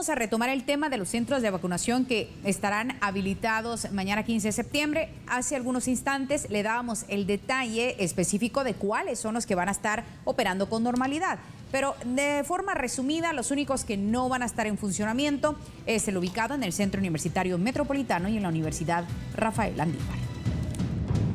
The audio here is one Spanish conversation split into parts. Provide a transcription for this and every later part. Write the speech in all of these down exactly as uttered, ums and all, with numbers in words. Vamos a retomar el tema de los centros de vacunación que estarán habilitados mañana quince de septiembre. Hace algunos instantes le dábamos el detalle específico de cuáles son los que van a estar operando con normalidad. Pero de forma resumida, los únicos que no van a estar en funcionamiento es el ubicado en el Centro Universitario Metropolitano y en la Universidad Rafael Landívar.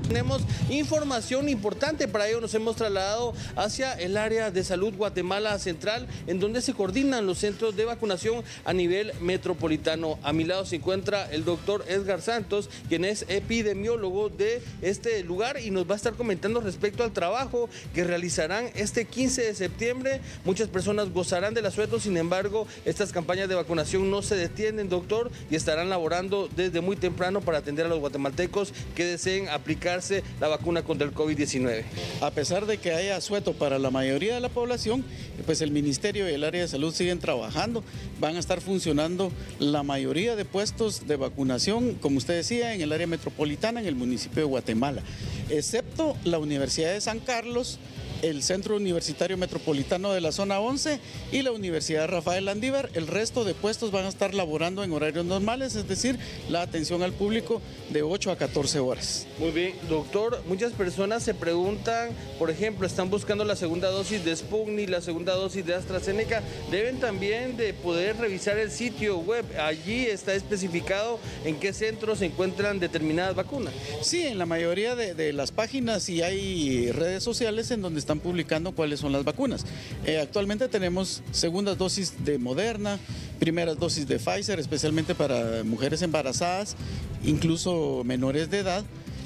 Tenemos información importante, para ello nos hemos trasladado hacia el área de salud Guatemala Central, en donde se coordinan los centros de vacunación a nivel metropolitano. A mi lado se encuentra el doctor Edgar Santos, quien es epidemiólogo de este lugar y nos va a estar comentando respecto al trabajo que realizarán este quince de septiembre. Muchas personas gozarán del asueto, sin embargo, estas campañas de vacunación no se detienen, doctor, y estarán laborando desde muy temprano para atender a los guatemaltecos que deseen aplicar la vacuna contra el COVID diecinueve. A pesar de que haya asueto para la mayoría de la población, pues el Ministerio y el área de salud siguen trabajando, van a estar funcionando la mayoría de puestos de vacunación, como usted decía, en el área metropolitana, en el municipio de Guatemala, excepto la Universidad de San Carlos, el Centro Universitario Metropolitano de la Zona once y la Universidad Rafael Landívar. El resto de puestos van a estar laborando en horarios normales, es decir, la atención al público de ocho a catorce horas. Muy bien, doctor. Muchas personas se preguntan, por ejemplo, están buscando la segunda dosis de Sputnik, la segunda dosis de AstraZeneca. Deben también de poder revisar el sitio web. Allí está especificado en qué centros se encuentran determinadas vacunas. Sí, en la mayoría de, de las páginas y hay redes sociales en donde están publicando cuáles son las vacunas. Eh, actualmente tenemos segundas dosis de Moderna, primeras dosis de Pfizer, especialmente para mujeres embarazadas, incluso menores de edad.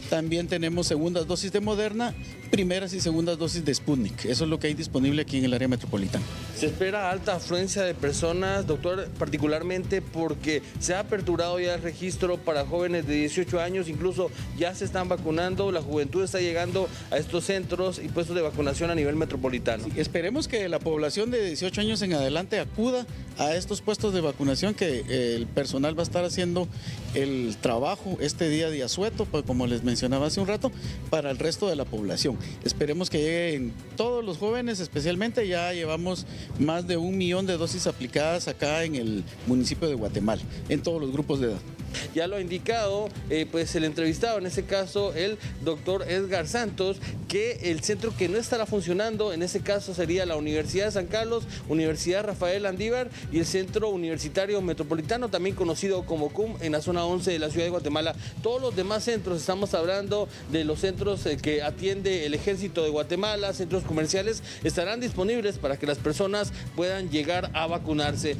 También tenemos segundas dosis de Moderna, primeras y segundas dosis de Sputnik. Eso es lo que hay disponible aquí en el área metropolitana. Se espera alta afluencia de personas, doctor, particularmente porque se ha aperturado ya el registro para jóvenes de dieciocho años, incluso ya se están vacunando, la juventud está llegando a estos centros y puestos de vacunación a nivel metropolitano. Sí, esperemos que la población de dieciocho años en adelante acuda a estos puestos de vacunación, que el personal va a estar haciendo el trabajo este día de asueto, pues como les mencionaba hace un rato, para el resto de la población. Esperemos que lleguen todos los jóvenes, especialmente ya llevamos más de un millón de dosis aplicadas acá en el municipio de Guatemala, en todos los grupos de edad. Ya lo ha indicado eh, pues el entrevistado, en este caso el doctor Edgar Santos, que el centro que no estará funcionando en este caso sería la Universidad de San Carlos, Universidad Rafael Landívar y el Centro Universitario Metropolitano, también conocido como C U M, en la zona once de la ciudad de Guatemala. Todos los demás centros, estamos hablando de los centros que atiende el Ejército de Guatemala, centros comerciales, estarán disponibles para que las personas puedan llegar a vacunarse.